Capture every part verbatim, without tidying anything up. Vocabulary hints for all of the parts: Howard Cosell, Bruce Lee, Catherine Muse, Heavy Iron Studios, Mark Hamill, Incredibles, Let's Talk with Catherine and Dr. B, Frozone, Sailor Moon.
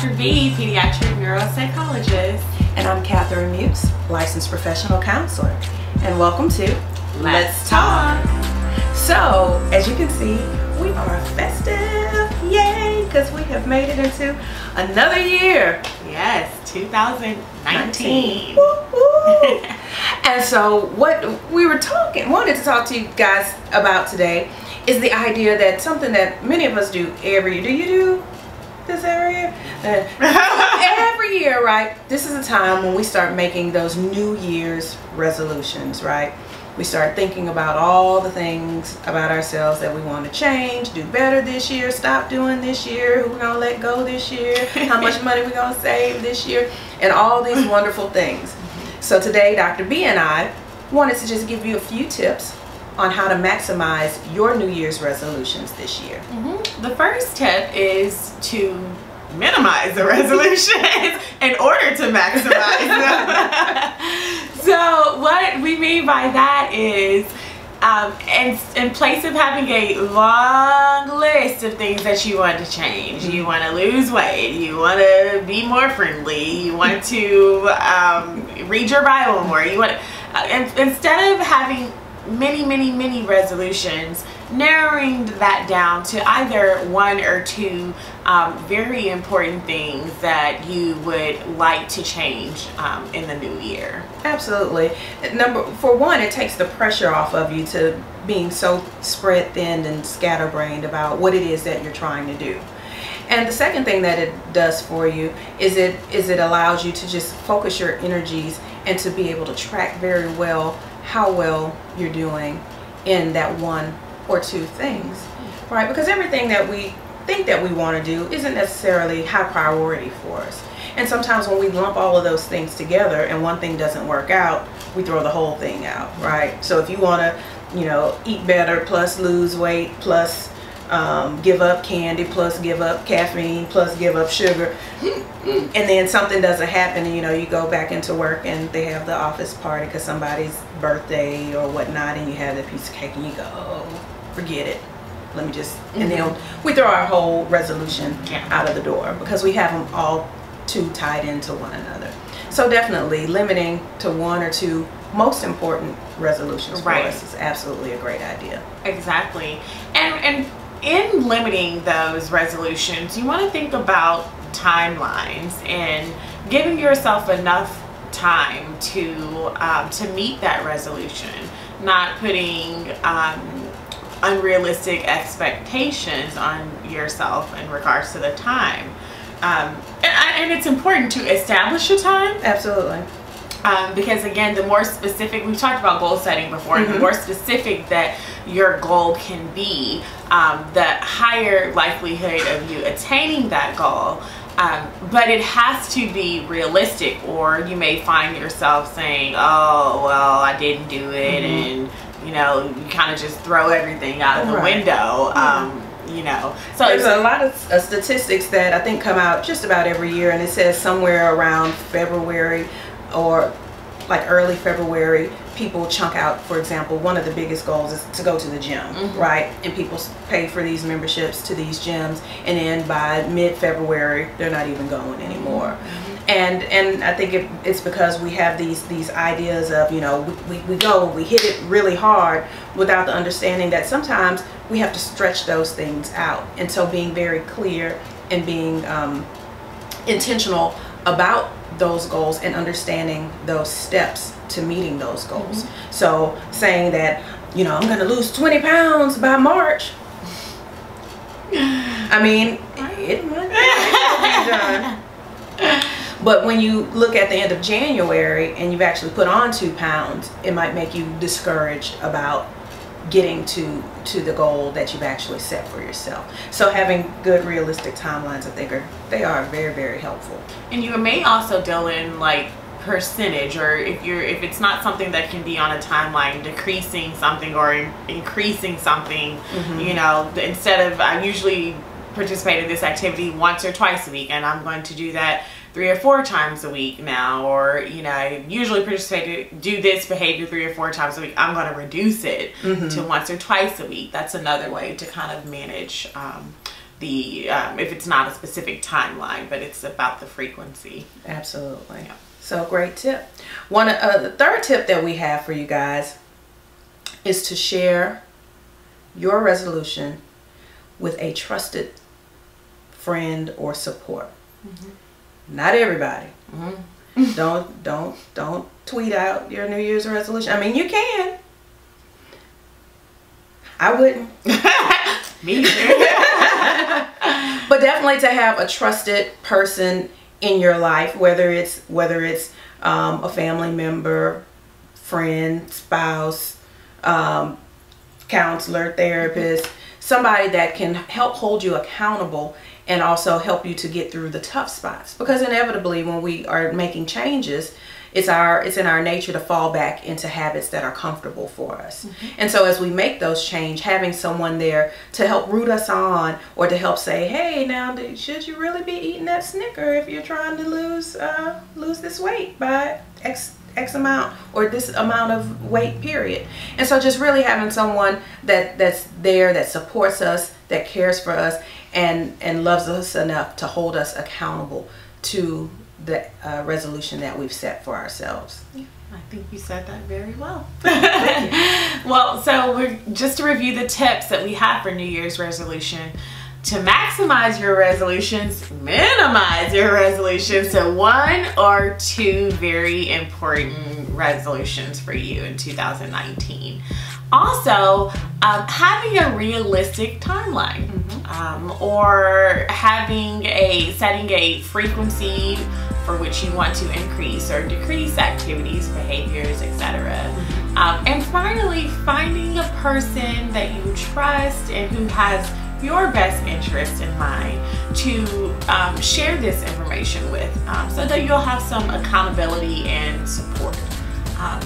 Doctor B, pediatric neuropsychologist. And I'm Catherine Muse, licensed professional counselor. And welcome to Let's Talk. So, as you can see, we are festive. Yay, because we have made it into another year. Yes, two thousand nineteen. Woo, woo. And so what we were talking, wanted to talk to you guys about today is the idea that something that many of us do every year. Do you do this area? Uh, every year, right? This is a time when we start making those New Year's resolutions, right? We start thinking about all the things about ourselves that we want to change, do better this year, stop doing this year, who we're going to let go this year, how much money we're going to save this year, and all these wonderful things. So today, Doctor B and I wanted to just give you a few tips on how to maximize your New Year's resolutions this year. Mm-hmm. The first tip is to minimize the resolutions in order to maximize them. So what we mean by that is um, in, in place of having a long list of things that you want to change, you want to lose weight, you want to be more friendly, you want to um, read your Bible more, you want to, uh, instead of having many many many resolutions, narrowing that down to either one or two um, very important things that you would like to change um, in the new year. Absolutely. Number for one, it takes the pressure off of you to being so spread thin and scatterbrained about what it is that you're trying to do. And the second thing that it does for you is it is it allows you to just focus your energies and to be able to track very well how well you're doing in that one or two things, right? Because everything that we think that we want to do isn't necessarily high priority for us. And sometimes when we lump all of those things together and one thing doesn't work out, we throw the whole thing out, right? So if you want to, you know, eat better plus lose weight plus um, give up candy plus give up caffeine plus give up sugar, and then something doesn't happen and, you know, you go back into work and they have the office party because somebody's birthday or whatnot and you have that piece of cake and you go, oh, forget it, let me just, mm-hmm. and then we throw our whole resolution yeah. out of the door because we have them all too tied into one another. So definitely limiting to one or two most important resolutions right. for us is absolutely a great idea. Exactly. And, and in limiting those resolutions, you want to think about timelines and giving yourself enough time to um, to meet that resolution, not putting um, unrealistic expectations on yourself in regards to the time. Um, and, and it's important to establish a time. Absolutely. Um, because again, the more specific, we've talked about goal setting before, mm-hmm. and the more specific that your goal can be, um, the higher likelihood of you attaining that goal. Um, but it has to be realistic, or you may find yourself saying, oh, well, I didn't do it, mm-hmm. and, you know, you kind of just throw everything out of right. the window. Um, yeah. You know, so there's a lot of uh, statistics that I think come out just about every year, and it says somewhere around February or like early February, people chunk out, for example, one of the biggest goals is to go to the gym, mm-hmm. right? And people pay for these memberships to these gyms, and then by mid-February, they're not even going anymore. Mm-hmm. And and I think it, it's because we have these these ideas of, you know, we, we, we go, we hit it really hard without the understanding that sometimes we have to stretch those things out. And so being very clear and being um, intentional about those goals and understanding those steps to meeting those goals. Mm-hmm. So saying that, you know, I'm gonna lose twenty pounds by March. I mean, it might be done. But when you look at the end of January and you've actually put on two pounds, it might make you discouraged about getting to to the goal that you've actually set for yourself. So having good realistic timelines, I think, are they are very very helpful. And you may also deal in like percentage, or if you're if it's not something that can be on a timeline, decreasing something or in, increasing something. Mm-hmm. You know, instead of I usually participate in this activity once or twice a week, and I'm going to do that three or four times a week now, or, you know, I usually participate, do this behavior three or four times a week. I'm going to reduce it mm-hmm. to once or twice a week. That's another way to kind of manage um, the um, if it's not a specific timeline, but it's about the frequency. Absolutely. Yeah. So great tip. One uh, the third tip that we have for you guys is to share your resolution with a trusted friend or support. Mm-hmm. Not everybody. Mm-hmm. don't don't don't tweet out your New Year's resolution. I mean, you can. I wouldn't. Me too. But definitely to have a trusted person in your life, whether it's whether it's um, a family member, friend, spouse, um, counselor, therapist, somebody that can help hold you accountable and also help you to get through the tough spots. Because inevitably, when we are making changes, it's our it's in our nature to fall back into habits that are comfortable for us. Mm-hmm. And so as we make those change, having someone there to help root us on, or to help say, hey, now should you really be eating that Snicker if you're trying to lose uh, lose this weight by X X amount, or this amount of weight, period. And so just really having someone that that's there, that supports us, that cares for us, and and loves us enough to hold us accountable to the uh, resolution that we've set for ourselves. Yeah, I think you said that very well. Thank you. Well, so we're just to review the tips that we have for New Year's resolution. To maximize your resolutions, minimize your resolutions. So one or two very important resolutions for you in two thousand nineteen. Also, um, having a realistic timeline. Mm-hmm. um, or having a, setting a frequency for which you want to increase or decrease activities, behaviors, et cetera. Mm-hmm. um, and finally, finding a person that you trust and who has your best interest in mind to um, share this information with, um, so that you'll have some accountability and support. Um,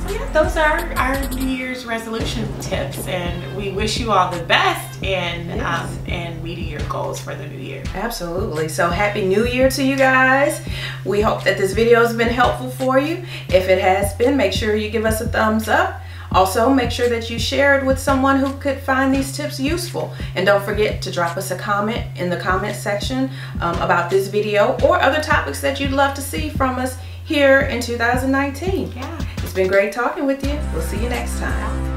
so yeah, those are our New Year's resolution tips, and we wish you all the best in, yes. um, in meeting your goals for the new year. Absolutely. So happy new year to you guys. We hope that this video has been helpful for you. If it has been, make sure you give us a thumbs up. Also, make sure that you share it with someone who could find these tips useful. And don't forget to drop us a comment in the comment section um, about this video or other topics that you'd love to see from us here in two thousand nineteen. Yeah. It's been great talking with you. We'll see you next time.